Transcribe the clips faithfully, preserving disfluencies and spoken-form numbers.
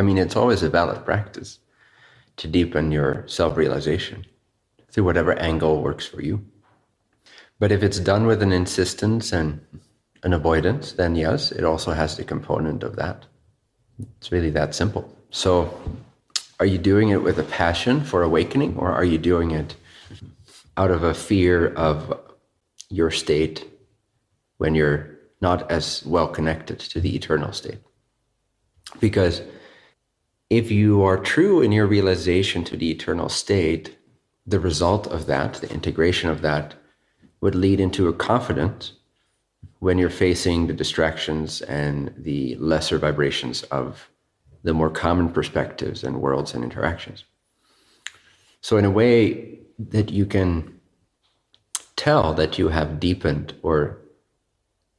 I mean, it's always a valid practice to deepen your self-realization through whatever angle works for you. But if it's done with an insistence and an avoidance, then yes, it also has the component of that. It's really that simple. So are you doing it with a passion for awakening, or are you doing it out of a fear of your state when you're not as well connected to the eternal state? Because if you are true in your realization to the eternal state, the result of that, the integration of that, would lead into a confidence when you're facing the distractions and the lesser vibrations of the more common perspectives and worlds and interactions. So in a way that you can tell that you have deepened, or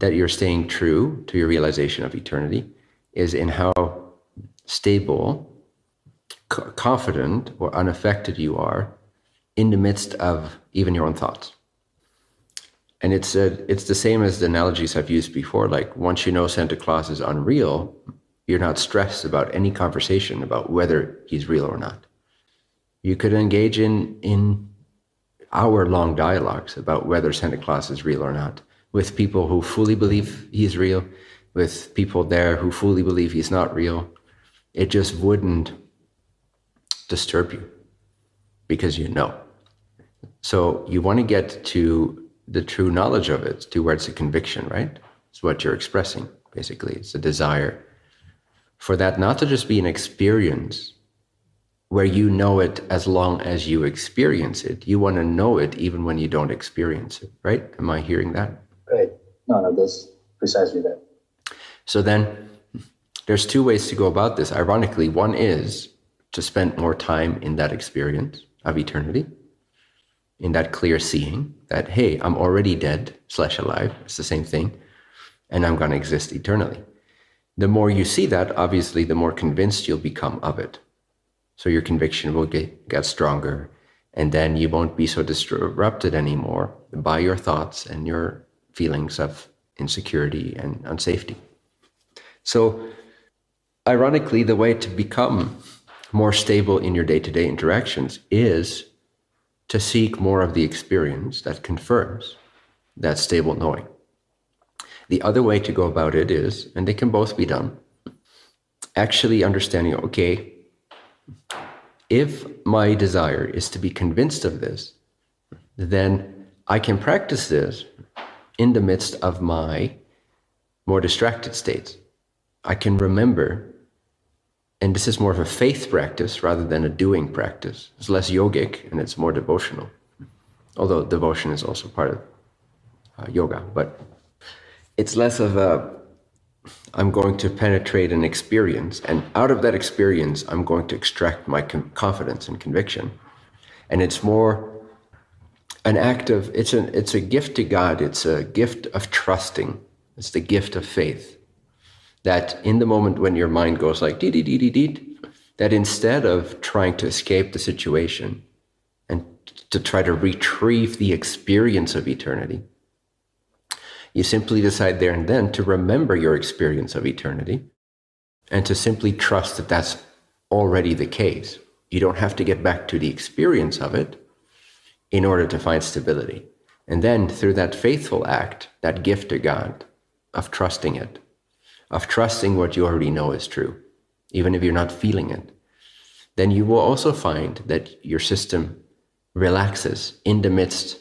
that you're staying true to your realization of eternity, is in how stable, confident, or unaffected you are in the midst of even your own thoughts. And it's a, it's the same as the analogies I've used before. Like, once you know Santa Claus is unreal, you're not stressed about any conversation about whether he's real or not. You could engage in, in hour-long dialogues about whether Santa Claus is real or not, with people who fully believe he's real, with people there who fully believe he's not real. It just wouldn't disturb you, because you know. So you want to get to the true knowledge of it, to where it's a conviction, right? It's what you're expressing, basically. It's a desire for that not to just be an experience where you know it as long as you experience it. You want to know it even when you don't experience it, right? Am I hearing that? Right. No, no, that's precisely that. So then there's two ways to go about this. Ironically, one is to spend more time in that experience of eternity, in that clear seeing that, hey, I'm already dead slash alive. It's the same thing. And I'm going to exist eternally. The more you see that, obviously, the more convinced you'll become of it. So your conviction will get, get stronger, and then you won't be so disrupted anymore by your thoughts and your feelings of insecurity and unsafety. So ironically, the way to become more stable in your day-to-day interactions is to seek more of the experience that confirms that stable knowing. The other way to go about it is, and they can both be done, actually understanding, okay, if my desire is to be convinced of this, then I can practice this in the midst of my more distracted states. I can remember, and this is more of a faith practice rather than a doing practice. It's less yogic and it's more devotional, although devotion is also part of uh, yoga, but it's less of a, I'm going to penetrate an experience, and out of that experience, I'm going to extract my confidence and conviction. And it's more an act of, it's, an, it's a gift to God. It's a gift of trusting. It's the gift of faith. That in the moment when your mind goes like, dee, dee, dee, dee, dee, that instead of trying to escape the situation and to try to retrieve the experience of eternity, you simply decide there and then to remember your experience of eternity and to simply trust that that's already the case. You don't have to get back to the experience of it in order to find stability. And then through that faithful act, that gift to God of trusting it, of trusting what you already know is true, even if you're not feeling it, then you will also find that your system relaxes in the midst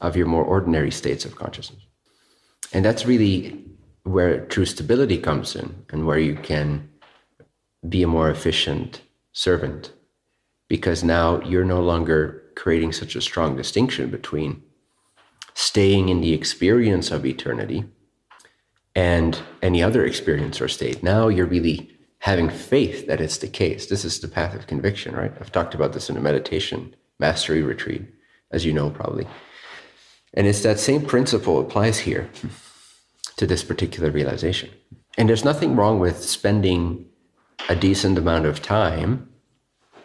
of your more ordinary states of consciousness. And that's really where true stability comes in, and where you can be a more efficient servant, because now you're no longer creating such a strong distinction between staying in the experience of eternity and any other experience or state. Now you're really having faith that it's the case. This is the path of conviction, right? I've talked about this in a meditation mastery retreat, as you know, probably. And it's that same principle applies here to this particular realization. And there's nothing wrong with spending a decent amount of time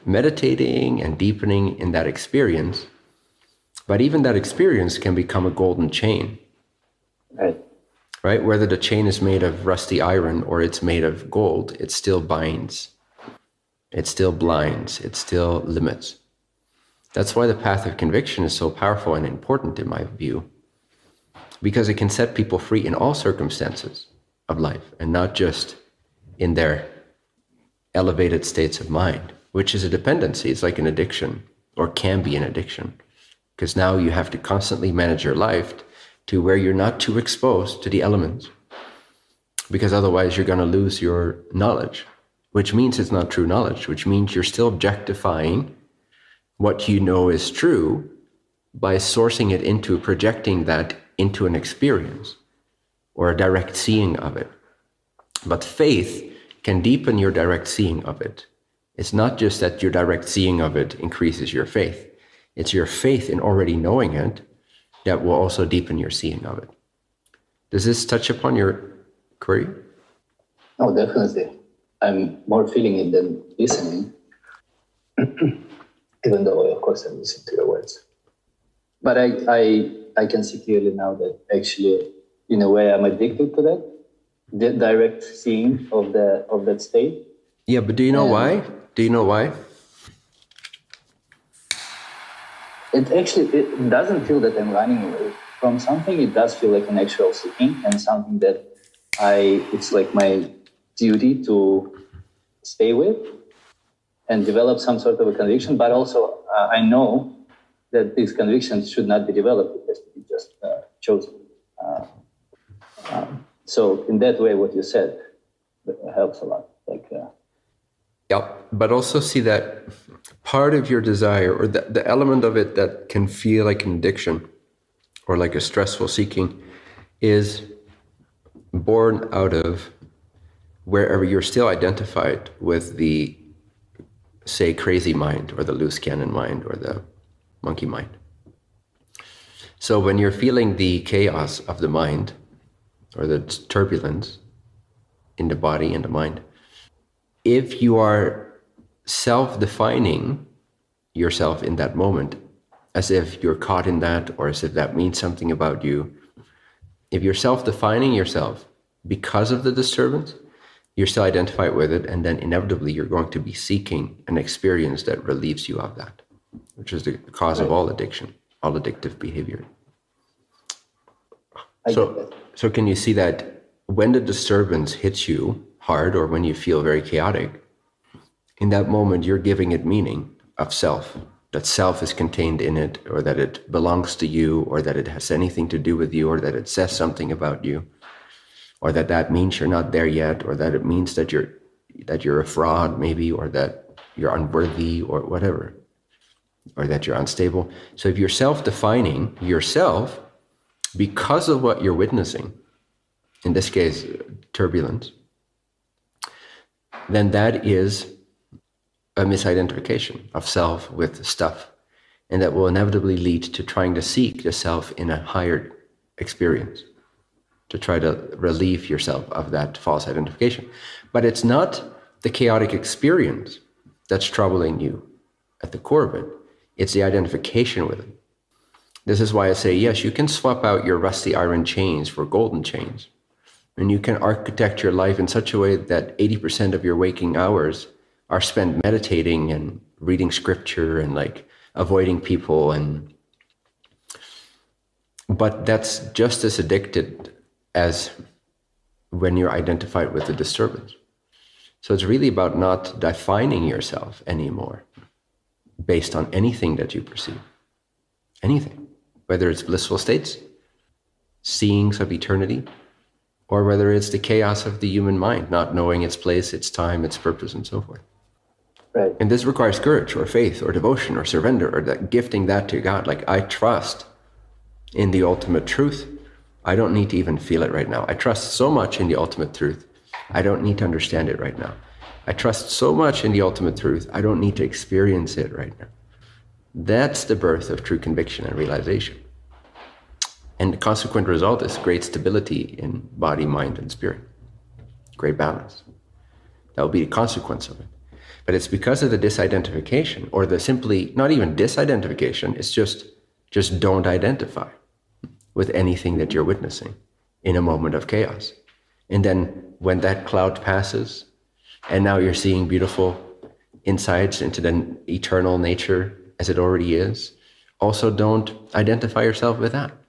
meditating and deepening in that experience. But even that experience can become a golden chain. Right. Right? Whether the chain is made of rusty iron or it's made of gold, it still binds It still blinds, it still limits. That's why the path of conviction is so powerful and important in my view, because it can set people free in all circumstances of life and not just in their elevated states of mind, which is a dependency. It's like an addiction, or can be an addiction, because now you have to constantly manage your life to where you're not too exposed to the elements, because otherwise you're going to lose your knowledge, which means it's not true knowledge, which means you're still objectifying what you know is true by sourcing it into projecting that into an experience or a direct seeing of it. But faith can deepen your direct seeing of it. It's not just that your direct seeing of it increases your faith. It's your faith in already knowing it that will also deepen your seeing of it. Does this touch upon your query? Oh, definitely. I'm more feeling it than listening, even though, of course, I listen to your words. But I, I, I can see clearly now that actually, in a way, I'm addicted to that, the direct seeing of the of that state. Yeah, but do you know um, why? Do you know why? It actually it doesn't feel that I'm running away from something. It does feel like an actual seeking and something that I, it's like my duty to stay with and develop some sort of a conviction. But also uh, I know that these convictions should not be developed. It has to be just uh, chosen. Uh, um, so in that way, what you said helps a lot. Like, uh, yeah, but also see that part of your desire, or the, the element of it that can feel like an addiction or like a stressful seeking, is born out of wherever you're still identified with the, say, crazy mind or the loose cannon mind or the monkey mind. So when you're feeling the chaos of the mind or the turbulence in the body and the mind, if you are self-defining yourself in that moment, as if you're caught in that, or as if that means something about you, if you're self-defining yourself because of the disturbance, you're still identified with it, and then inevitably you're going to be seeking an experience that relieves you of that, which is the cause right. of all addiction, all addictive behavior. I so, so can you see that when the disturbance hits you hard, or when you feel very chaotic, in that moment you're giving it meaning of self, that self is contained in it, or that it belongs to you, or that it has anything to do with you, or that it says something about you, or that that means you're not there yet, or that it means that you're that you're a fraud maybe, or that you're unworthy, or whatever, or that you're unstable. So if you're self-defining yourself because of what you're witnessing, in this case, turbulence, then that is a misidentification of self with stuff. And that will inevitably lead to trying to seek the self in a higher experience, to try to relieve yourself of that false identification. But it's not the chaotic experience that's troubling you at the core of it. It's the identification with it. This is why I say, yes, you can swap out your rusty iron chains for golden chains. And you can architect your life in such a way that eighty percent of your waking hours are spent meditating and reading scripture and like avoiding people. And but that's just as addicted as when you're identified with the disturbance. So it's really about not defining yourself anymore based on anything that you perceive, anything, whether it's blissful states, seeings of eternity, or whether it's the chaos of the human mind, not knowing its place, its time, its purpose, and so forth. Right. And this requires courage or faith or devotion or surrender, or that gifting that to God. Like, I trust in the ultimate truth. I don't need to even feel it right now. I trust so much in the ultimate truth. I don't need to understand it right now. I trust so much in the ultimate truth. I don't need to experience it right now. That's the birth of true conviction and realization. And the consequent result is great stability in body, mind, and spirit. Great balance. That will be the consequence of it. But it's because of the disidentification, or the simply, not even disidentification, it's just, just don't identify with anything that you're witnessing in a moment of chaos. And then when that cloud passes, and now you're seeing beautiful insights into the eternal nature as it already is. Also, don't identify yourself with that.